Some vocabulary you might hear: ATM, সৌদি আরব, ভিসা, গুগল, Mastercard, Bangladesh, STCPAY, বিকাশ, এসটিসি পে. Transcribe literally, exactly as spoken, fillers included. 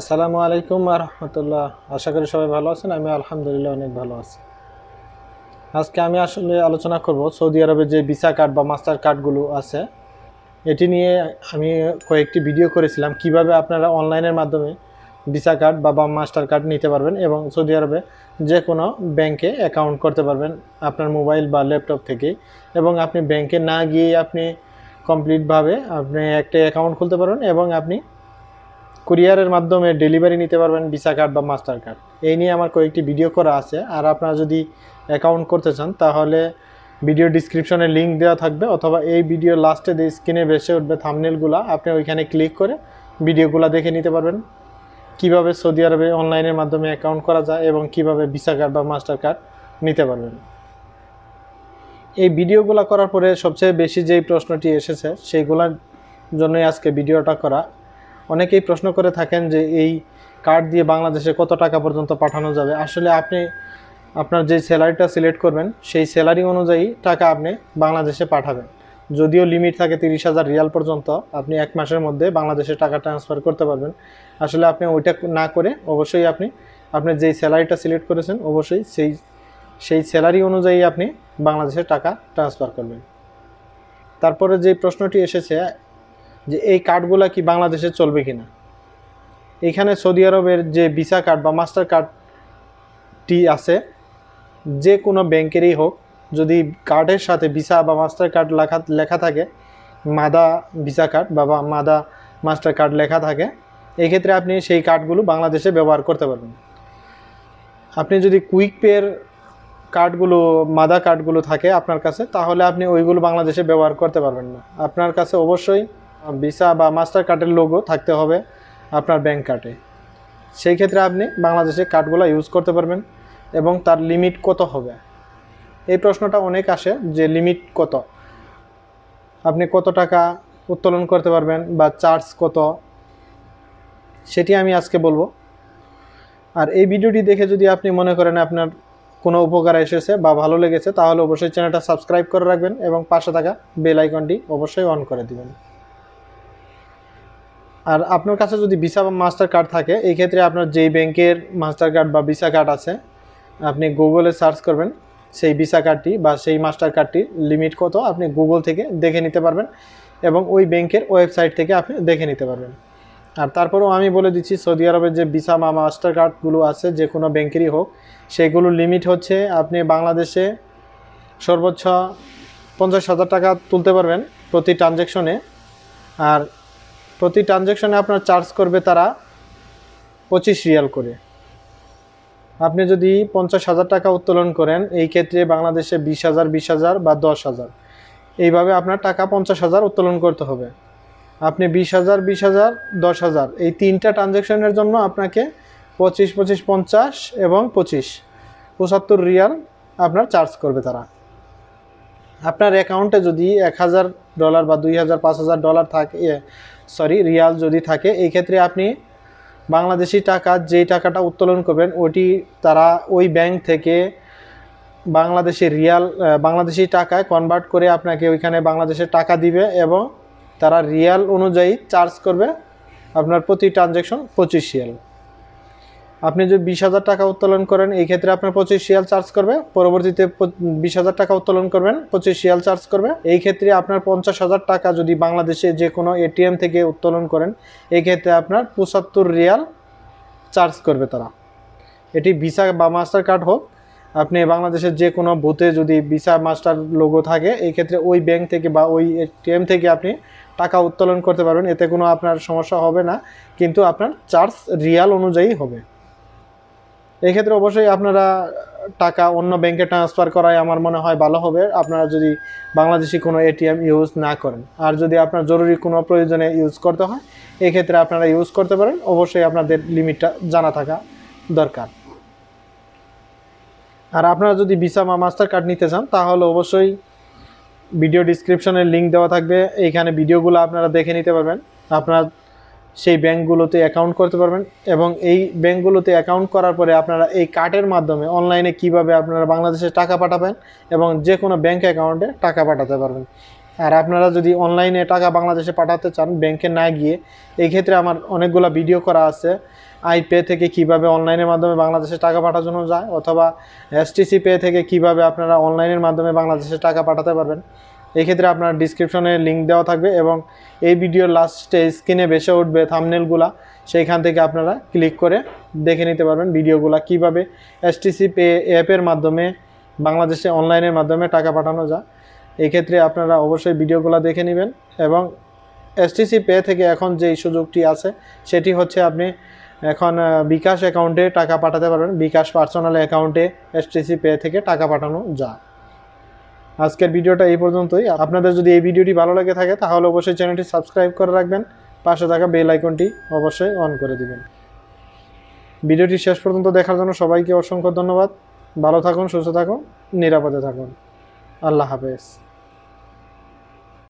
আসসালামু আলাইকুম ওয়া রাহমাতুল্লাহ। আশা করি সবাই ভালো আছেন। আমি আলহামদুলিল্লাহ অনেক ভালো আছি। আজকে আমি আসলে আলোচনা করব সৌদি আরবে যে ভিসা কার্ড বা মাস্টার কার্ডগুলো আছে, এটি নিয়ে আমি কয়েকটি ভিডিও করেছিলাম কিভাবে আপনারা অনলাইনের মাধ্যমে ভিসা কার্ড বা মাস্টার কার্ড নিতে পারবেন এবং সৌদি আরবে যে কোনো ব্যাংকে অ্যাকাউন্ট করতে পারবেন আপনার মোবাইল বা ল্যাপটপ থেকে, এবং আপনি ব্যাংকে না গিয়ে আপনি কমপ্লিটভাবে আপনি একটা অ্যাকাউন্ট খুলতে পারবেন এবং আপনি কুরিয়ারের মাধ্যমে ডেলিভারি নিতে পারবেন ভিসা কার্ড বা মাস্টার কার্ড। এই নিয়ে আমার কয়েকটি ভিডিও করা আছে। আর আপনারা যদি অ্যাকাউন্ট করতে চান তাহলে ভিডিও ডিসক্রিপশনে লিঙ্ক দেওয়া থাকবে, অথবা এই ভিডিও লাস্টে যে স্ক্রিনে ভেসে উঠবে থাম্বনেলগুলো, আপনি ওইখানে ক্লিক করে ভিডিওগুলো দেখে নিতে পারবেন কিভাবে সৌদি আরবে অনলাইনের মাধ্যমে অ্যাকাউন্ট করা যায় এবং কিভাবে ভিসা কার্ড বা মাস্টার কার্ড নিতে পারবেন। এই ভিডিওগুলো করার পরে সবচেয়ে বেশি যেই প্রশ্নটি এসেছে সেইগুলোর জন্যই আজকে ভিডিওটা করা। অনেকেই প্রশ্ন করে থাকেন যে এই কার্ড দিয়ে বাংলাদেশে কত টাকা পর্যন্ত পাঠানো যাবে। আসলে আপনি আপনার যে স্যালারিটা সিলেক্ট করবেন সেই স্যালারি অনুযায়ী টাকা আপনি বাংলাদেশে পাঠাবেন। যদিও লিমিট থাকে তিরিশ হাজার রিয়াল পর্যন্ত আপনি এক মাসের মধ্যে বাংলাদেশে টাকা ট্রান্সফার করতে পারবেন। আসলে আপনি ওইটা না করে অবশ্যই আপনি আপনার যেই স্যালারিটা সিলেক্ট করেছেন অবশ্যই সেই সেই স্যালারি অনুযায়ী আপনি বাংলাদেশে টাকা ট্রান্সফার করবেন। তারপরে যে প্রশ্নটি এসেছে যে এই কার্ডগুলো কি বাংলাদেশে চলবে কিনা। এখানে সৌদি আরবের যে ভিসা কার্ড বা মাস্টার কার্ডটি আছে, যে কোনো ব্যাংকেরই হোক, যদি কার্ডের সাথে ভিসা বা মাস্টার কার্ড লেখা লেখা থাকে, মাদা ভিসা কার্ড বা মাদা মাস্টার কার্ড লেখা থাকে, এক্ষেত্রে আপনি সেই কার্ডগুলো বাংলাদেশে ব্যবহার করতে পারবেন। আপনি যদি কুইক পের কার্ডগুলো মাদা কার্ডগুলো থাকে আপনার কাছে, তাহলে আপনি ওইগুলো বাংলাদেশে ব্যবহার করতে পারবেন না। আপনার কাছে অবশ্যই ভিসা বা মাস্টার কার্ডের লোগো থাকতে হবে আপনার ব্যাংক কার্ডে। সেই ক্ষেত্রে আপনি বাংলাদেশে কার্ডগুলো ইউজ করতে পারবেন। এবং তার লিমিট কত হবে, এই প্রশ্নটা অনেক আসে যে লিমিট কত, আপনি কত টাকা উত্তোলন করতে পারবেন বা চার্জ কত, সেটি আমি আজকে বলবো। আর এই ভিডিওটি দেখে যদি আপনি মনে করেন আপনার কোনো উপকার এসেছে বা ভালো লেগেছে, তাহলে অবশ্যই চ্যানেলটা সাবস্ক্রাইব করে রাখবেন এবং পাশে থাকা বেল আইকনটি অবশ্যই অন করে দেবেন। আর আপনার কাছে যদি ভিসা বা মাস্টার কার্ড থাকে, এই ক্ষেত্রে আপনার যেই ব্যাংকের মাস্টার কার্ড বা ভিসা কার্ড আছে, আপনি গুগলে সার্চ করবেন সেই ভিসা কার্ডটি বা সেই মাস্টার কার্ডটির লিমিট কত, আপনি গুগল থেকে দেখে নিতে পারবেন এবং ওই ব্যাংকের ওয়েবসাইট থেকে আপনি দেখে নিতে পারবেন। আর তারপরেও আমি বলে দিচ্ছি সৌদি আরবের যে ভিসা বা মাস্টার কার্ডগুলো আছে, যে কোনো ব্যাংকেরই হোক, সেগুলো লিমিট হচ্ছে আপনি বাংলাদেশে সর্বোচ্চ পঞ্চাশ হাজার টাকা তুলতে পারবেন প্রতি ট্রানজ্যাকশনে। আর প্রতি ট্রানজ্যাকশনে আপনার চার্জ করবে তারা পঁচিশ রিয়াল করে। আপনি যদি পঞ্চাশ হাজার টাকা উত্তোলন করেন, এই ক্ষেত্রে বাংলাদেশে বিশ হাজার বিশ হাজার বা দশ হাজার এইভাবে আপনার টাকা পঞ্চাশ হাজার উত্তোলন করতে হবে। আপনি বিশ হাজার বিশ হাজার দশ হাজার এই তিনটা ট্রানজ্যাকশনের জন্য আপনাকে পঁচিশ পঁচিশ পঞ্চাশ এবং পঁচিশ পঁচাত্তর রিয়াল আপনার চার্জ করবে তারা। আপনার অ্যাকাউন্টে যদি এক হাজার ডলার বা দুই হাজার পাঁচ হাজার ডলার থাকে সরি রিয়াল যদি থাকে, এই ক্ষেত্রে আপনি বাংলাদেশি টাকা যেই টাকাটা উত্তোলন করবেন ওটি তারা ওই ব্যাংক থেকে বাংলাদেশি রিয়াল বাংলাদেশি টাকায় কনভার্ট করে আপনাকে ওইখানে বাংলাদেশের টাকা দিবে এবং তারা রিয়াল অনুযায়ী চার্জ করবে আপনার প্রতি ট্রানজ্যাকশন পঁচিশ রিয়াল। আপনি যদি বিশ হাজার টাকা উত্তোলন করেন, এই ক্ষেত্রে আপনার পঁচিশ রিয়াল চার্জ করবে। পরবর্তীতে বিশ হাজার টাকা উত্তোলন করবেন, পঁচিশ রিয়াল চার্জ করবে। এই ক্ষেত্রে আপনার পঞ্চাশ হাজার টাকা যদি বাংলাদেশে যে কোনো এটিএম থেকে উত্তোলন করেন, এই ক্ষেত্রে আপনার পঁচাত্তর রিয়াল চার্জ করবে তারা। এটি ভিসা বা মাস্টার কার্ড হোক, আপনি বাংলাদেশের যে কোনো বুথে যদি ভিসা মাস্টার লোগো থাকে, এই ক্ষেত্রে ওই ব্যাংক থেকে বা ওই এটিএম থেকে আপনি টাকা উত্তোলন করতে পারবেন। এতে কোনো আপনার সমস্যা হবে না, কিন্তু আপনার চার্জ রিয়াল অনুযায়ী হবে। এই ক্ষেত্রে অবশ্যই আপনারা টাকা অন্য ব্যাংকে ট্রান্সফার করাই আমার মনে হয় ভালো হবে, আপনারা যদি বাংলাদেশি কোনো এটিএম ইউজ না করেন। আর যদি আপনার জরুরি কোনো প্রয়োজনে ইউজ করতে হয়, এই ক্ষেত্রে আপনারা ইউজ করতে পারেন। অবশ্যই আপনাদের লিমিটটা জানা থাকা দরকার। আর আপনারা যদি ভিসা বা মাস্টার কার্ড নিতে চান, তাহলে অবশ্যই ভিডিও ডিসক্রিপশনের লিঙ্ক দেওয়া থাকবে, এইখানে ভিডিওগুলো আপনারা দেখে নিতে পারবেন। আপনার সেই ব্যাংকগুলোতে অ্যাকাউন্ট করতে পারবেন এবং এই ব্যাংকগুলোতে অ্যাকাউন্ট করার পরে আপনারা এই কার্ডের মাধ্যমে অনলাইনে কিভাবে আপনারা বাংলাদেশে টাকা পাঠাবেন এবং যে কোনো ব্যাংক অ্যাকাউন্টে টাকা পাঠাতে পারবেন। और आपनारा जदि अनलाइने टाका बांग्लादेशे पाठाते चान बैंके ना गिये एई क्षेत्रे आमार अनेकगुला भिडियो करा आछे आईपे थेके किभाबे अनलाइनेर माध्यमे बांग्लादेशे टाका पाठानो जाय अथवा एसटीसी पे थेके किभाबे आपनारा अनलाइनेर माध्यमे बांग्लादेशे टाका पाठाते पारबेन एई क्षेत्रे आपनार डिस्क्रिप्शने लिंक देवा थाकबे एबं एई भिडियोर लास्टे स्क्रिने भेसे उठबे थाम्बनेलगुला सेइखान थेके आपनारा क्लिक करे देखे निते पारबेन भिडियोगुला किभाबे एसटीसी पे एपेर माध्यमे बांग्लादेशे अनलाइनेर माध्यमे टाका पाठानो जाय। এই ক্ষেত্রে আপনারা অবশ্যই ভিডিওগুলো দেখে নেবেন এবং এসটিসি পে থেকে এখন যে সুযোগটি আছে সেটি হচ্ছে আপনি এখন বিকাশ অ্যাকাউন্টে টাকা পাঠাতে পারবেন। বিকাশ পার্সোনাল অ্যাকাউন্টে এসটিসি পে থেকে টাকা পাঠানো যায়। আজকের ভিডিওটা এই পর্যন্তই। আপনাদের যদি এই ভিডিওটি ভালো লাগে থাকে তাহলে অবশ্যই চ্যানেলটি সাবস্ক্রাইব করে রাখবেন, পাশে থাকা বেল আইকনটি অবশ্যই অন করে দিবেন। ভিডিওটি শেষ পর্যন্ত দেখার জন্য সবাইকে অসংখ্য ধন্যবাদ। ভালো থাকুন, সুস্থ থাকুন, নিরাপদে থাকুন। আল্লাহ হাফেজ।